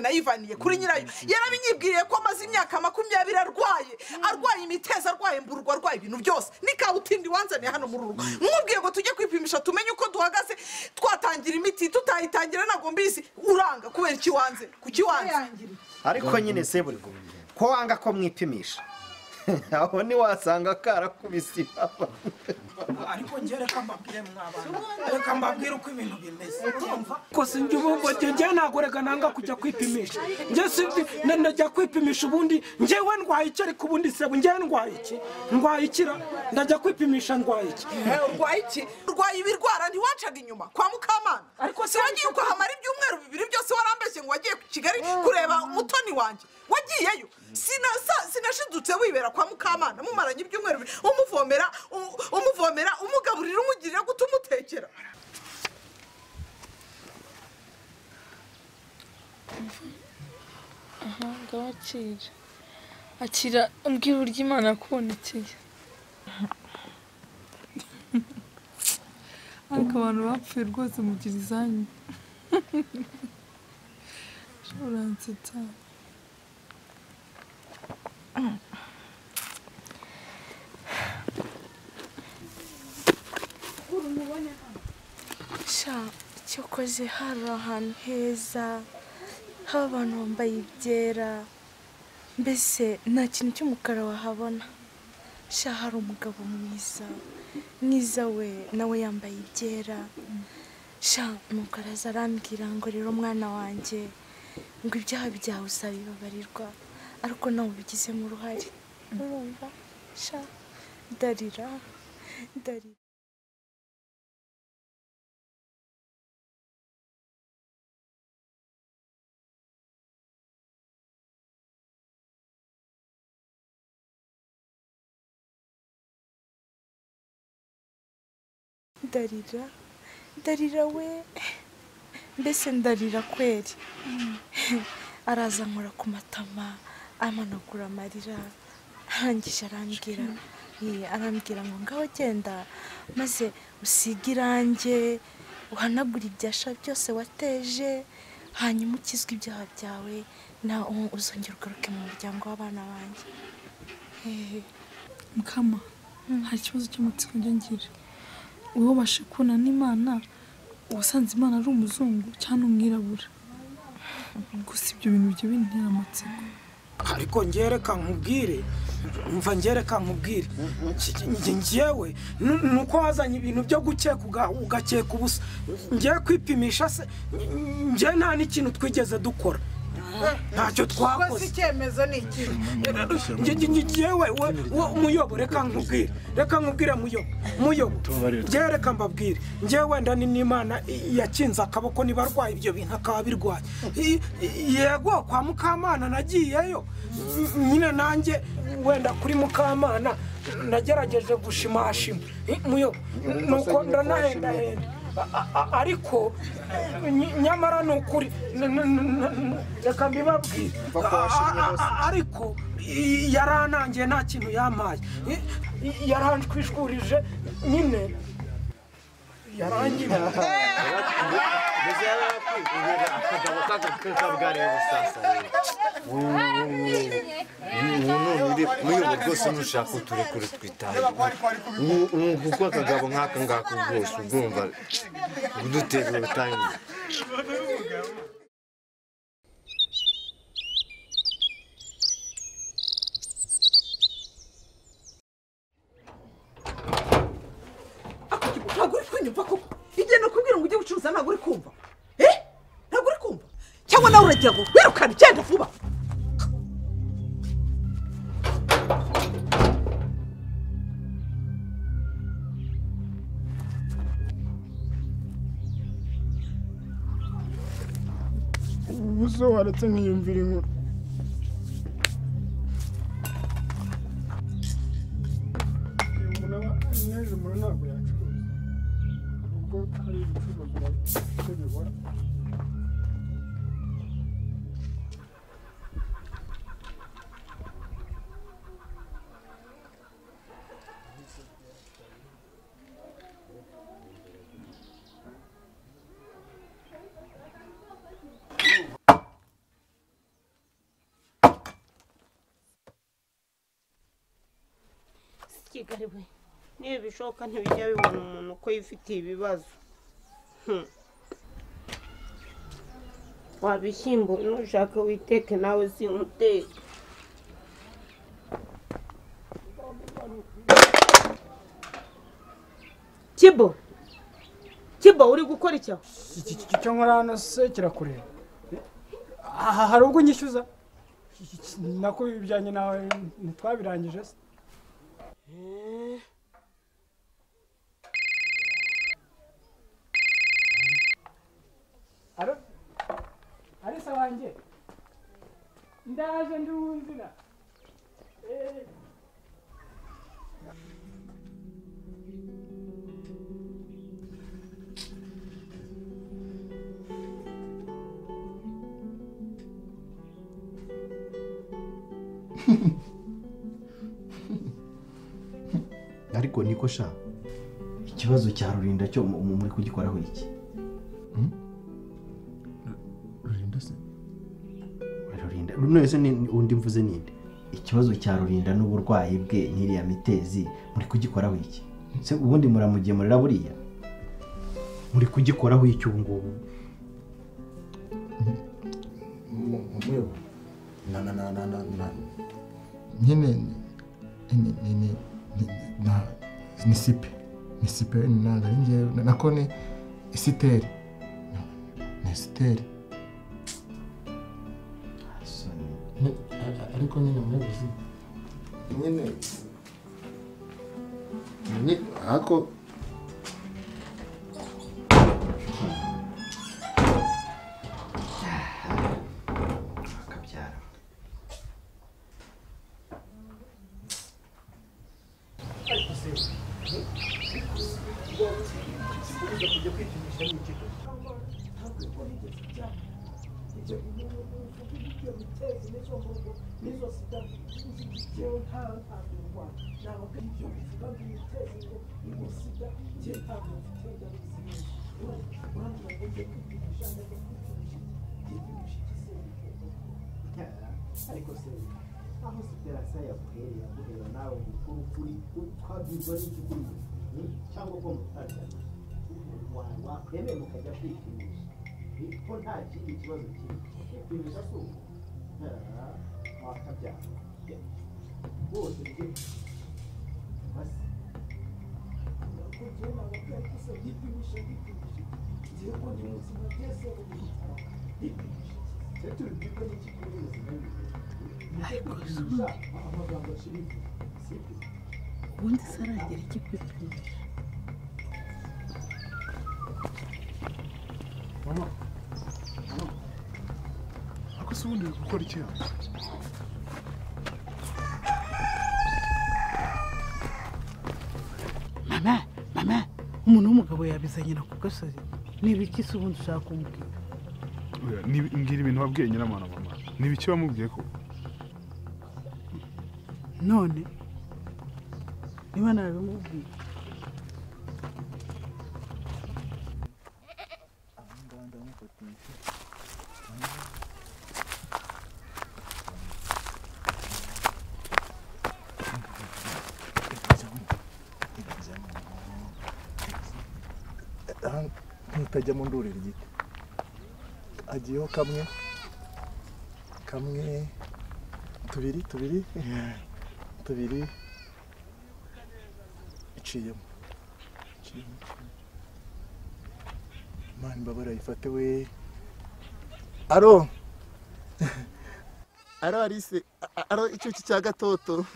Naivaniye kuri nyirayo yarabinyibwiriye ko amazi imyaka 20 arwaye imiteza arwaye imburwa arwaye ibintu byose nikawutindi wanzane hano mu rugo mwubwiye ngo tujye kwipimisha tumenye uko duhagaze twatangira imiti tutayitangira nago mbisi uranga kubera iki wanze kuki wanze ariko nyine se buri ko wanga ko mwipimisha aho ni wasanga kara kubisi papa ariko ngere kambabwire mwabana kambabwire uko ibintu bimeze urumva ko sinjye ubwo njye nagorega nanga kujya kwipimisha njye sindi najya kwipimisha ubundi njyewe ndwaye iki ariko ubundi sebo njye ndwaye iki ndwaye ikira ndajya kwipimisha ndwaye iki urwaye iki urwaye ibirwara ntiwacaga inyuma kwa Mukamana ariko se wagiye uko hamara ibyumweru 2 byose warambeshye ngo wagiye ku Kigali kureba mutoni wanje wagiyeyo sinashidutse wibera kwa Mukamana mumaranye ibyumweru umuvomera umugaburira umugirira gutumutekera aha gawacira akira umbwira urya Imana kubonekeye ariko abantu bapfuye rwose mugira izanyu uransetsa icyo koze hari ahantu heza haba abantu bambaye ibyera mbese nta kintu cy'umukara wahabona hari umugabo mwiza we nawe yambaye ibyera umukaraza arambwira ngo rero mwana wanjye ngo ibyaha byawe uzabibabarirwa ariko nawe ubigizemo uruhare urumva darira Darira we mbese ndarira kweri araza nkora ku matama amanagura amarira arangije arambwira ngo ngaho genda maze usige irange uhanagura ibyasha byose wateje hanyuma ukizwe ibyaha byawe na uzongera ugaruke mu muryango w'abana banjye Mukama hari ikibazo cy'umutsiko ngira uwo bashikuna n'Imana usanze Imana ari umuzungu cyane umwirabura gusa ibyo bintu byo bintera amatsiko ariko ngereka nkubwire ngewe nuko wazanye ibintu byo gukeka ugakeka ubusa ngiye kwipimisha se ngiye nta n'ikintu twigeze dukora ntacyo twakoze icyemezo ngewe muyobo reka nkubwire muyobo reka mbabwire ngewe wenda ni Imana yakinze akaboko nibarwaye ibyo bintu akaba birwaye yego kwa Mukamana nagiyeyo nyine nanjye wenda kuri Mukamana nagerageje gushimashima muyobo nuko ndanahenda ariko nyamara nukuri reka mbibabwire ariko yaranangiye nta kintu yamaye yaranjwishkurije nyine yarangiye muyobo rwose nushaka uturekure twitaye kuko akagabo nk'aka ngaka rwose ugomba kuduteza ubutanyuma ntabwo uri kunyumva koko igihe nakubwira ngo ujye gucuruza ntabwo uri kumva cyangwa nawe uragera ngo wirukane cyenda vuba so hard to me in video. Niba bishoboka ntibijya bibona umuntu uko yifitiye ibibazo. Wabishyimbo nushaka witeke nawe simuteke. Kibo. Kibo uri gukora icyo? Icyo nkora hano se kirakure. Aha hari ubwo nyishyuza. Nako bibijyanye nawe ntitwabirangije se. Aro? Ari sawanje. Ndaje ndunzina. Ariko niko sha ikibazo cya Rurinda cyo muri kugikoraho iki Rurinda se Rurinda runese ni undi mvuze ninde ikibazo cya Rurinda n'uburwayi bwe nkiri ya mitezi muri kugikoraho iki se ubundi muramugemurira buriya muri kugikoraho iki ubungubu na nyine na nisipe nanga nje nakone isiteri nesiteri asoni ariko nyine mwabizi nyine ni ako ubundi saragera ikipfuye mama ako subundi gukora iki ya mama umuntu w'umugabo yabizanye na kugasozi nibiki subundi ushaka kumbwira oya ngira ibintu wabwiye nyiramana mama nibiki bamubwiye ko none niba nawe mubwiye ajya mu ndurire igiti agiyeho kamwe tubiri iciyemo mani babara ifate we aro arise aro icyuki cya gatoto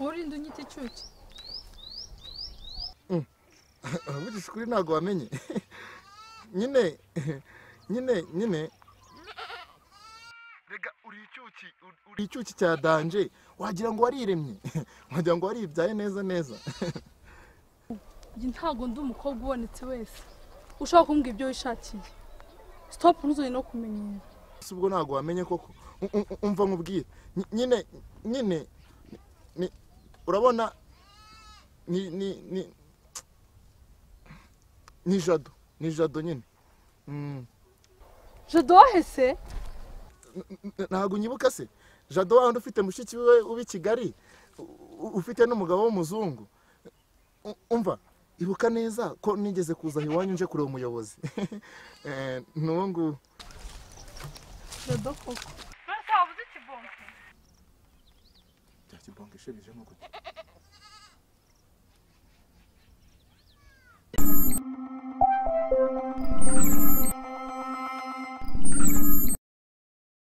urinda unyite icyuki Abuji skuri nago wamenye nyine nyine rega uricyuki cya danje wagira ngo wariremye wagira ngo waribyaye neza neza ntago ndi umukobwa ubonetse wese ushaka kumbwira ibyo wishakiye stop ntuzoye no kumenyera ubwo ntago wamenye koko umva nkubwira nyine urabona ni jado nyine jado hese ntago nyibuka se jado wawe ufite mushiki we ubi Kigali ufite n'umugabo w'umuzungu umva ibuka neza ko nigeze kuza hiwanyu nje kureba umuyobozi nungu jado koko basa ubuze kibonke cya kibonke shebije nkuko